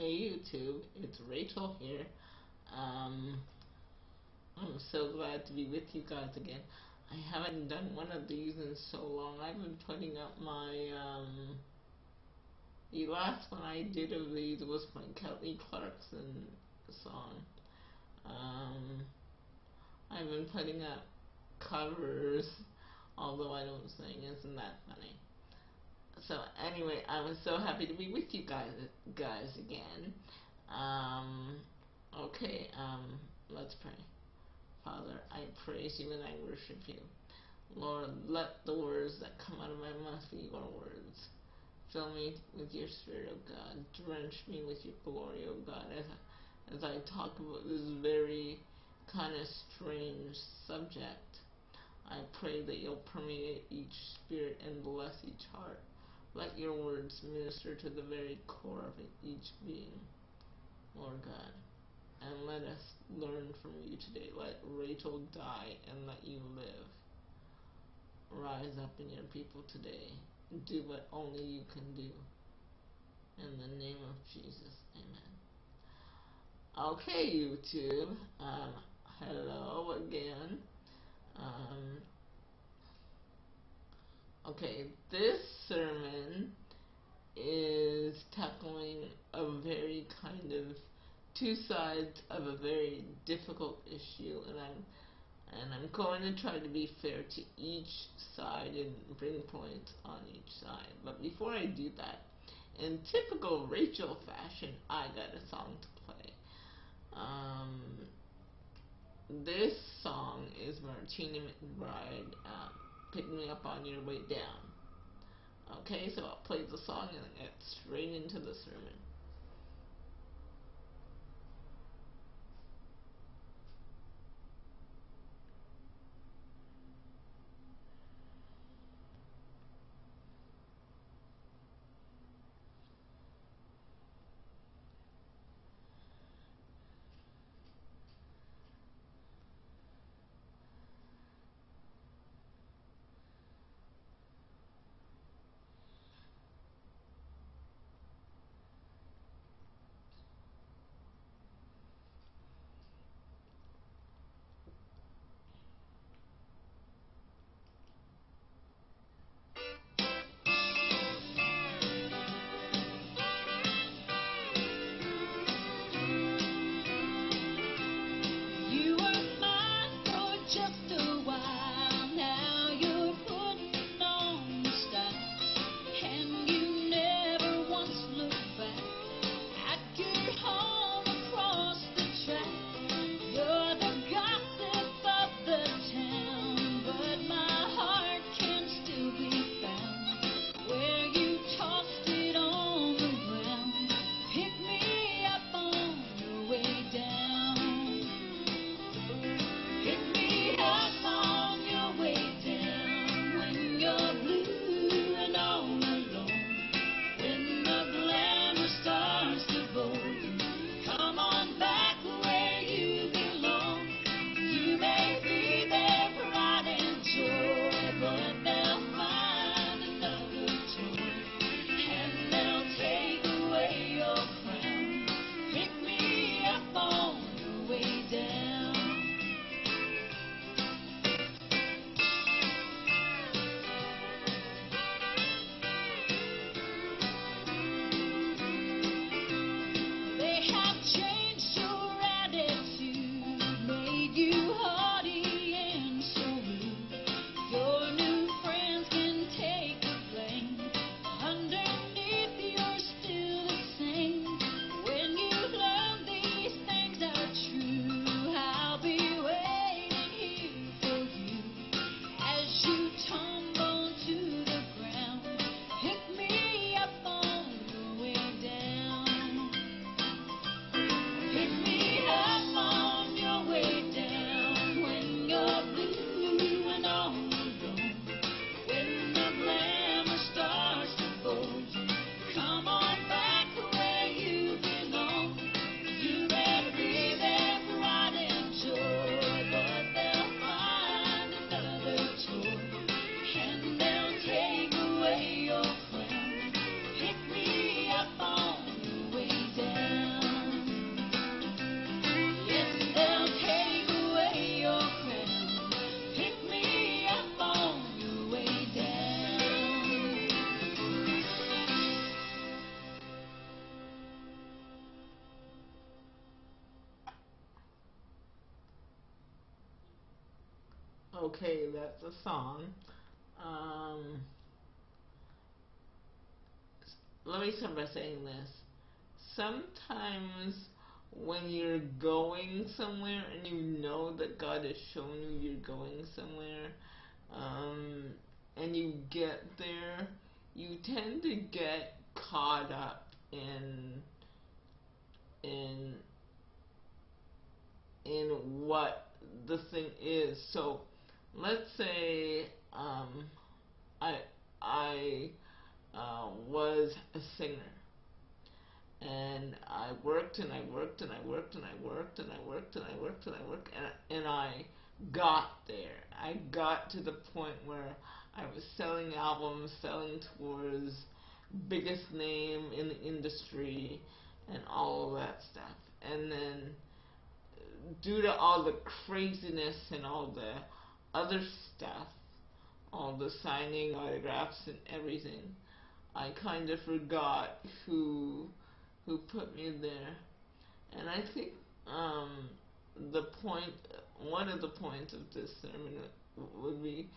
Hey YouTube, it's Rachel here. I'm so glad to be with you guys again. I haven't done one of these in so long. I've been putting up my, the last one I did of these was my Kelly Clarkson song. I've been putting up covers, although I don't sing. Isn't that funny? So anyway, I was so happy to be with you guys again. Let's pray. Father, I praise you and I worship you. Lord, let the words that come out of my mouth be your words. Fill me with your spirit, O God. Drench me with your glory, O God, as I talk about this very kind of strange subject. I pray that you'll permeate each spirit and bless each heart. Let your words minister to the very core of each being, Lord God. And let us learn from you today. Let Rachel die and let you live. Rise up in your people today. Do what only you can do. In the name of Jesus, amen. Okay, YouTube. Hello again. Okay, this sermon is tackling a very kind of two sides of a very difficult issue, and I'm going to try to be fair to each side and bring points on each side. But before I do that, in typical Rachel fashion, I got a song to play. This song is Martina McBride, Pick Me Up on Your Way Down. Okay, so I'll play the song and I'll get straight into the sermon. Okay, that's a song. Let me start by saying this. Sometimes when you're going somewhere and you know that God has shown you you're going somewhere, and you get there, you tend to get caught up in what the thing is. So let's say I was a singer, and I worked and I worked and I worked and I worked and I worked and I worked and I worked and I got there. I got to the point where I was selling albums, selling tours, biggest name in the industry, and all of that stuff. And then, due to all the craziness and all the other stuff, all the signing autographs and everything, I kind of forgot who put me there. And I think one of the points of this sermon would be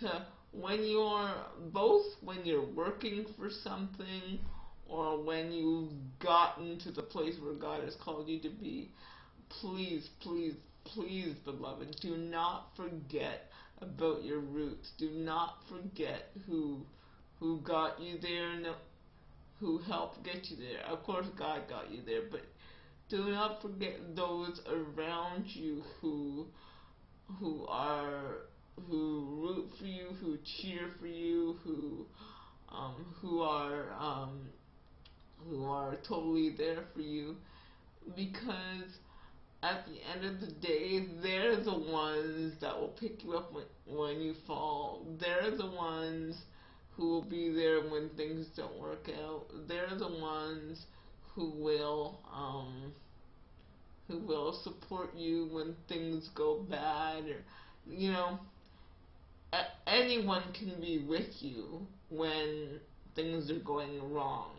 to, when you're working for something, or when you've gotten to the place where God has called you to be, please, please, please, beloved, do not forget about your roots. Do not forget who got you there and who helped get you there. Of course, God got you there, but do not forget those around you who root for you, who cheer for you, who are totally there for you, because at the end of the day, they're the ones that will pick you up when you fall. They're the ones who will be there when things don't work out. They're the ones who will support you when things go bad, or, you know, anyone can be with you when things are going wrong.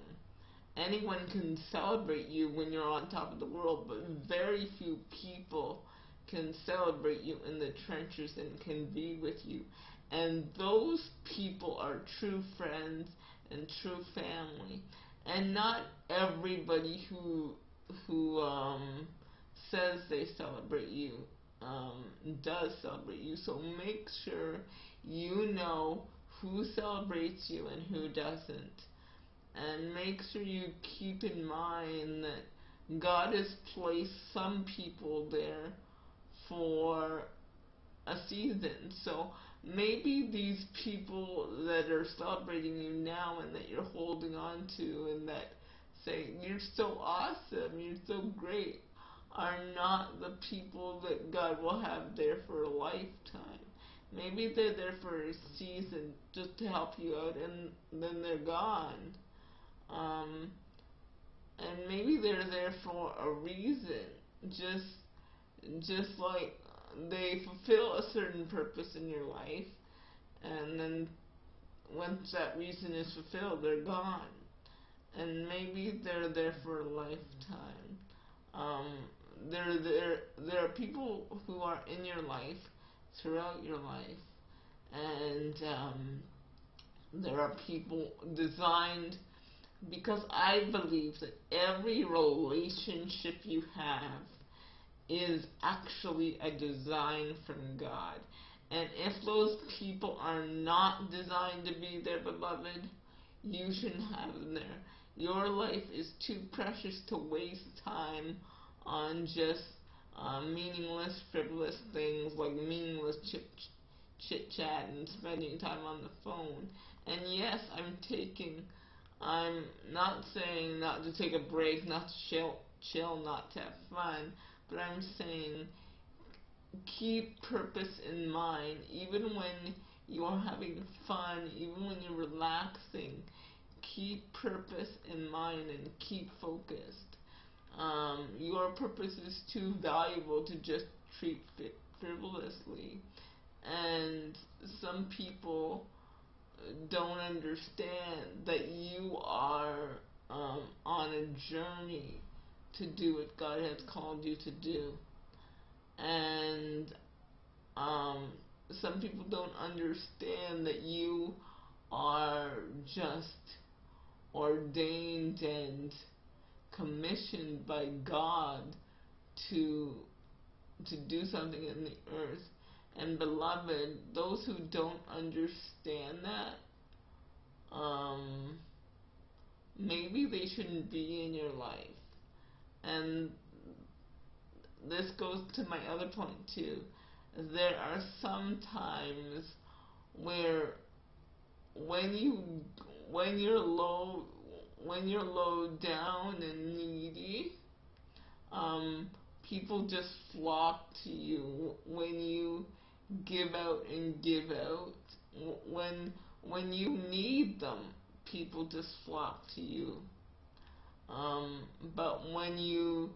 Anyone can celebrate you when you're on top of the world, but very few people can celebrate you in the trenches and can be with you. And those people are true friends and true family. And not everybody who says they celebrate you does celebrate you. So make sure you know who celebrates you and who doesn't. And make sure you keep in mind that God has placed some people there for a season. So maybe these people that are celebrating you now and that you're holding on to and that say, you're so awesome, you're so great, are not the people that God will have there for a lifetime. Maybe they're there for a season just to help you out, and then they're gone. And maybe they're there for a reason, just like they fulfill a certain purpose in your life, and then once that reason is fulfilled, they're gone. And maybe they're there for a lifetime. There are people who are in your life throughout your life, and there are people designed, because I believe that every relationship you have is actually a design from God. And if those people are not designed to be there, beloved, you shouldn't have them there. Your life is too precious to waste time on just meaningless, frivolous things like meaningless chit-chat and spending time on the phone. And yes, I'm not saying not to take a break, not to chill, not to have fun, but I'm saying keep purpose in mind. Even when you're having fun, even when you're relaxing, keep purpose in mind and keep focused. Your purpose is too valuable to just treat frivolously. And some people don't understand that you are on a journey to do what God has called you to do. And some people don't understand that you are just ordained and commissioned by God to do something in the earth. And beloved, those who don't understand that, maybe they shouldn't be in your life. And this goes to my other point too. There are some times where when you're low down and needy, people just flock to you when you give out and give out. When you need them, people just flock to you. But when you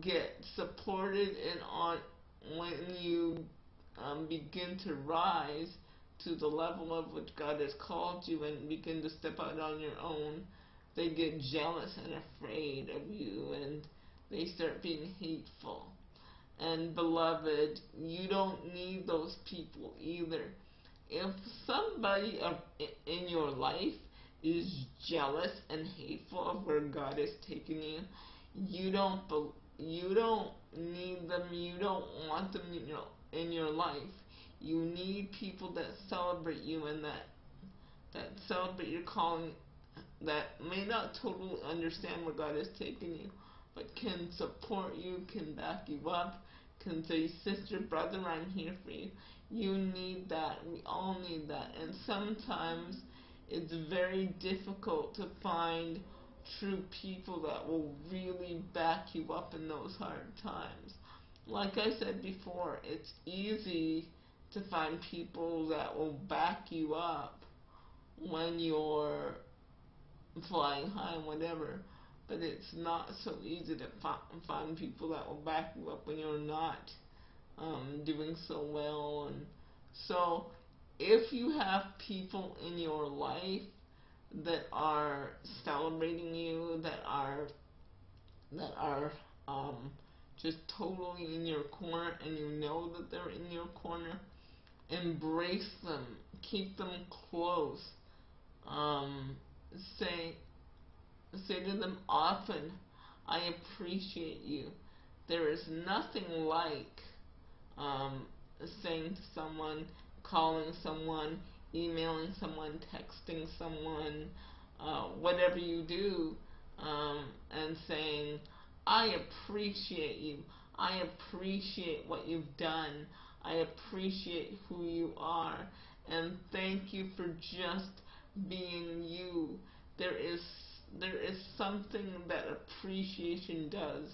get supported and when you begin to rise to the level of which God has called you and begin to step out on your own, they get jealous and afraid of you, and they start being hateful. And beloved, you don't need those people either. If somebody in your life is jealous and hateful of where God is taking you, you don't need them. You don't want them in your life. You need people that celebrate you and that celebrate your calling, that may not totally understand where God has taken you, but can support you, can back you up, can say, sister, brother, I'm here for you. You need that. We all need that. And sometimes it's very difficult to find true people that will really back you up in those hard times. Like I said before, it's easy to find people that will back you up when you're flying high and whatever, but it's not so easy to find people that will back you up when you're not doing so well. And so if you have people in your life that are celebrating you, that are just totally in your corner, and you know that they're in your corner, embrace them, keep them close, say to them often, I appreciate you. There is nothing like saying to someone, calling someone, emailing someone, texting someone, whatever you do, and saying, I appreciate you. I appreciate what you've done. I appreciate who you are. And thank you for just being you. There is something that appreciation does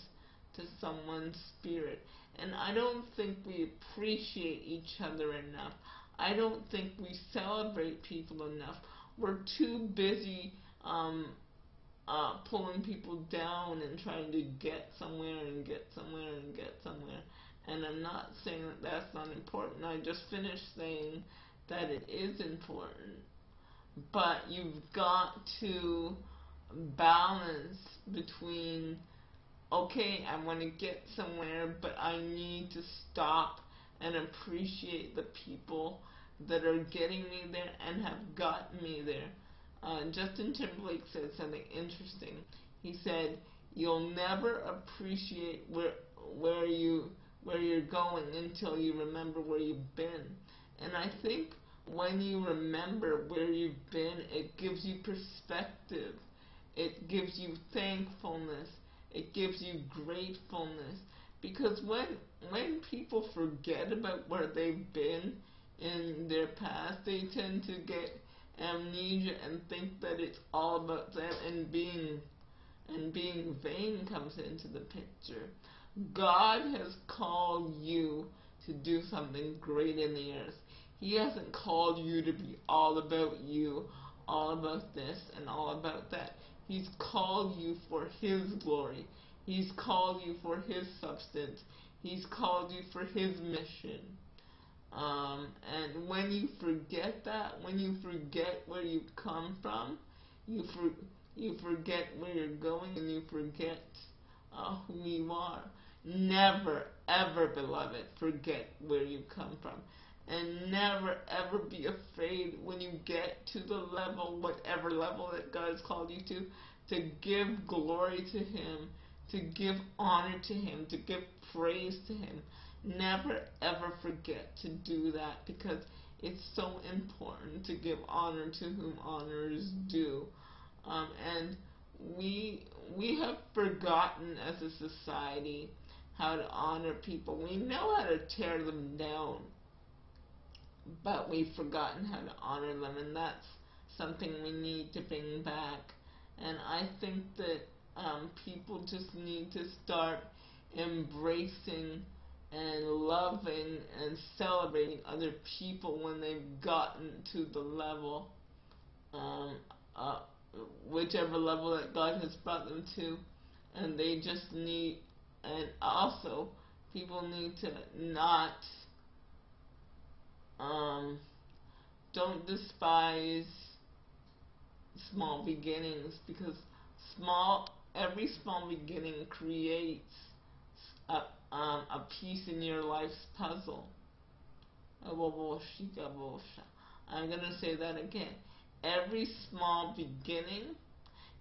to someone's spirit. And I don't think we appreciate each other enough. I don't think we celebrate people enough. We're too busy pulling people down and trying to get somewhere. And I'm not saying that that's not important. I just finished saying that it is important. But you've got to balance between, okay, I want to get somewhere, but I need to stop and appreciate the people that are getting me there and have gotten me there. Justin Timberlake said something interesting. He said, "You'll never appreciate where you're going until you remember where you've been." And I think when you remember where you've been, it gives you perspective. It gives you thankfulness. It gives you gratefulness. Because when people forget about where they've been in their past, they tend to get amnesia and think that it's all about them, and being vain comes into the picture. God has called you to do something great in the earth. He hasn't called you to be all about you, all about this, and all about that. He's called you for His glory. He's called you for His substance. He's called you for His mission. And when you forget that, when you forget where you come from, you forget where you're going, and you forget who you are. Never, ever, beloved, forget where you come from. and never ever be afraid when you get to the level, whatever level that God has called you to give glory to Him, to give honor to Him, to give praise to Him. Never ever forget to do that, because it's so important to give honor to whom honor is due. And we have forgotten as a society how to honor people. We know how to tear them down, but we've forgotten how to honor them, and that's something we need to bring back. And I think that people just need to start embracing and loving and celebrating other people when they've gotten to the level, whichever level that God has brought them to, and they just need, and also people need to not, don't despise small beginnings, because every small beginning creates a piece in your life's puzzle. I'm going to say that again. Every small beginning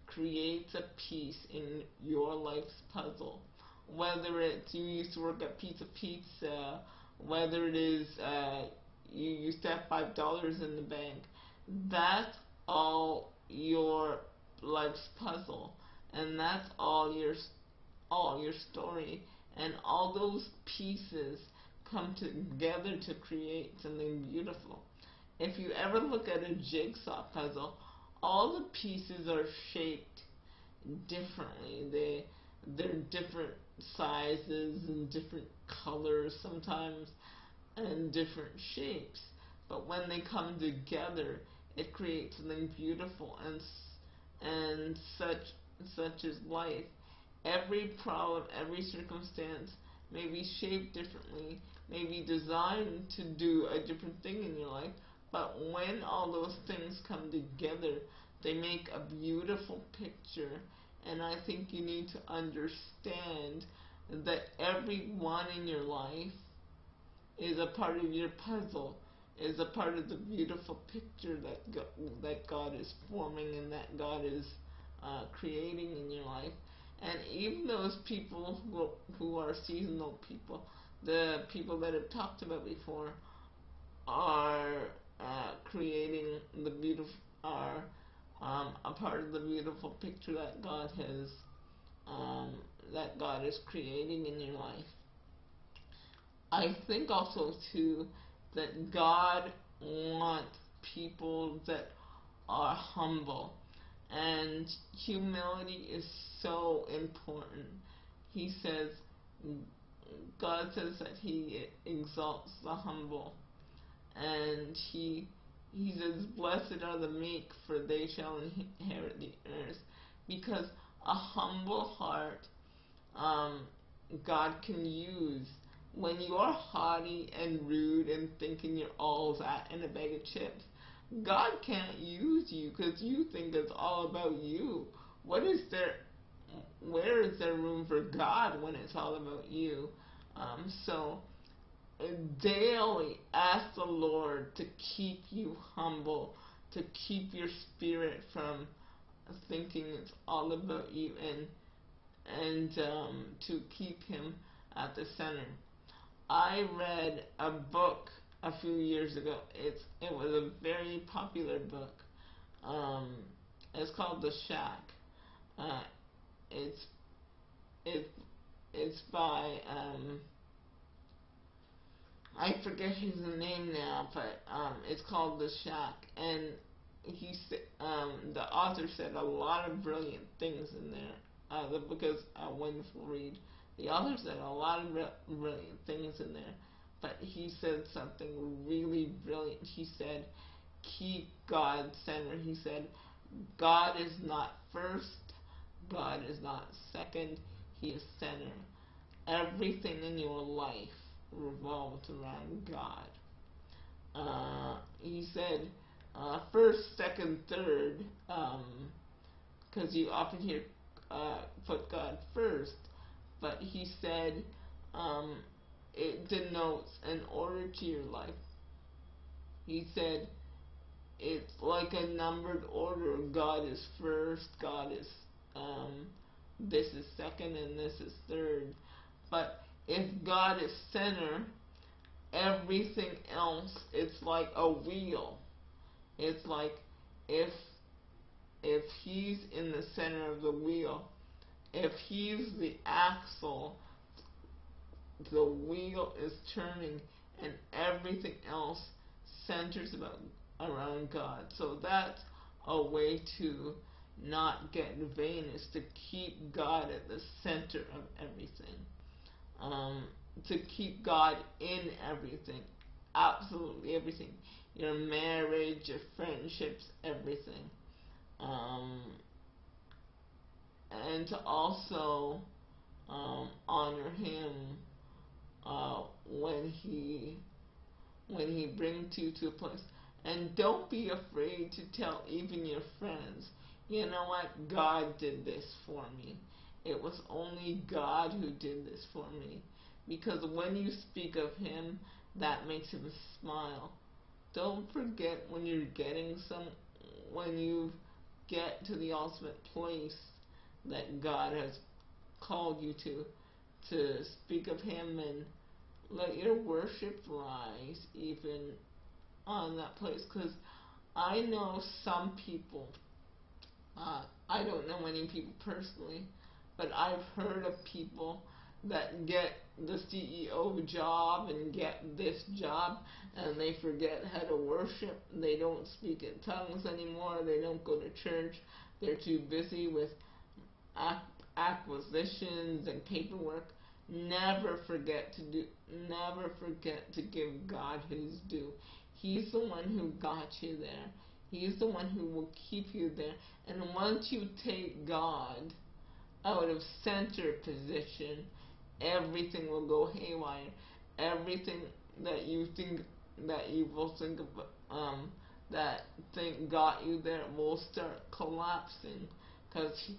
creates a piece in your life's puzzle. Whether it's you used to work at Pizza Pizza, whether it is you used to have $5 in the bank, that's all your life's puzzle, and that's all your story. And all those pieces come together to create something beautiful. If you ever look at a jigsaw puzzle, all the pieces are shaped differently. They're different sizes and different colors sometimes and different shapes. But when they come together, it creates something beautiful and such is life. Every problem, every circumstance may be shaped differently, may be designed to do a different thing in your life, but when all those things come together, they make a beautiful picture. And I think you need to understand that everyone in your life is a part of your puzzle, is a part of the beautiful picture that God is forming and that God is creating in your life. And even those people who are seasonal people, the people that I've talked about before, are creating the beautiful, are a part of the beautiful picture that God has, that God is creating in your life. I think also too that God wants people that are humble. And humility is so important. He says, God says that He exalts the humble. And He says, blessed are the meek, for they shall inherit the earth. Because a humble heart, God can use. When you're haughty and rude and thinking you're all that and a bag of chips, God can't use you, because you think it's all about you. Where is there room for God when it's all about you? So daily ask the Lord to keep you humble, to keep your spirit from thinking it's all about you, and to keep Him at the center. I read a book a few years ago. It was a very popular book. It's called The Shack. It's by I forget his name now, but it's called The Shack, and the author said a lot of brilliant things in there. The book is a wonderful read. The author said a lot of brilliant things in there. But he said something really brilliant. He said, keep God center. He said, God is not first. God is not second. He is center. Everything in your life revolves around God. He said, first, second, third, because you often hear put God first. But he said, it denotes an order to your life. He said, it's like a numbered order. God is first, God is, this is second, and this is third. But if God is center, everything else, it's like a wheel. It's like if he's in the center of the wheel, if he's the axle, the wheel is turning and everything else centers around God. So that's a way to not get vain, is to keep God at the center of everything. To keep God in everything, absolutely everything. Your marriage, your friendships, everything. And to also honor him when he brings you to a place. And don't be afraid to tell even your friends, you know what, God did this for me. It was only God who did this for me. Because when you speak of him, that makes him smile. Don't forget when you're getting some, when you get to the ultimate place that God has called you to speak of him, and let your worship rise even on that place. Because I know some people, I don't know any people personally, but I've heard of people that get the CEO job and get this job, and they forget how to worship. They don't speak in tongues anymore. They don't go to church. They're too busy with acquisitions and paperwork. Never forget to give God his due. He's the one who got you there. He's the one who will keep you there. And once you take God out of center position, everything will go haywire. Everything that you think, that you will think of, that think got you there, will start collapsing. Because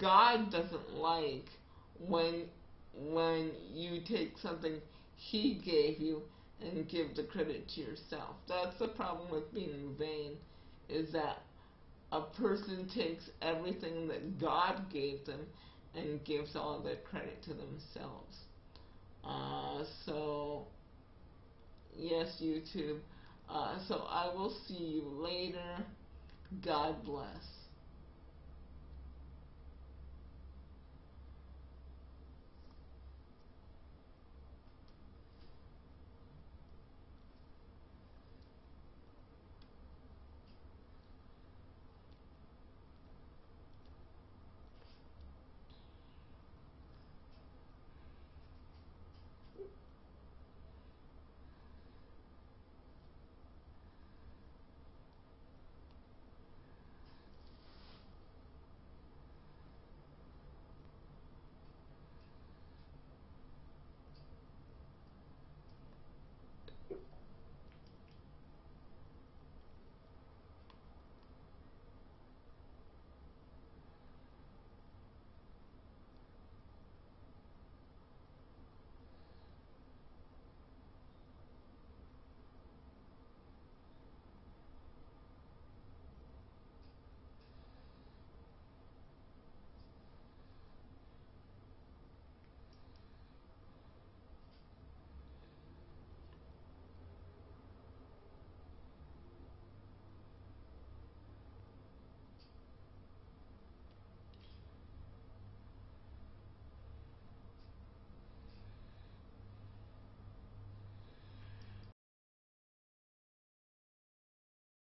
God doesn't like when you take something he gave you and give the credit to yourself. That's the problem with being vain, is that a person takes everything that God gave them and gives all the credit to themselves. So, yes, YouTube. So I will see you later. God bless.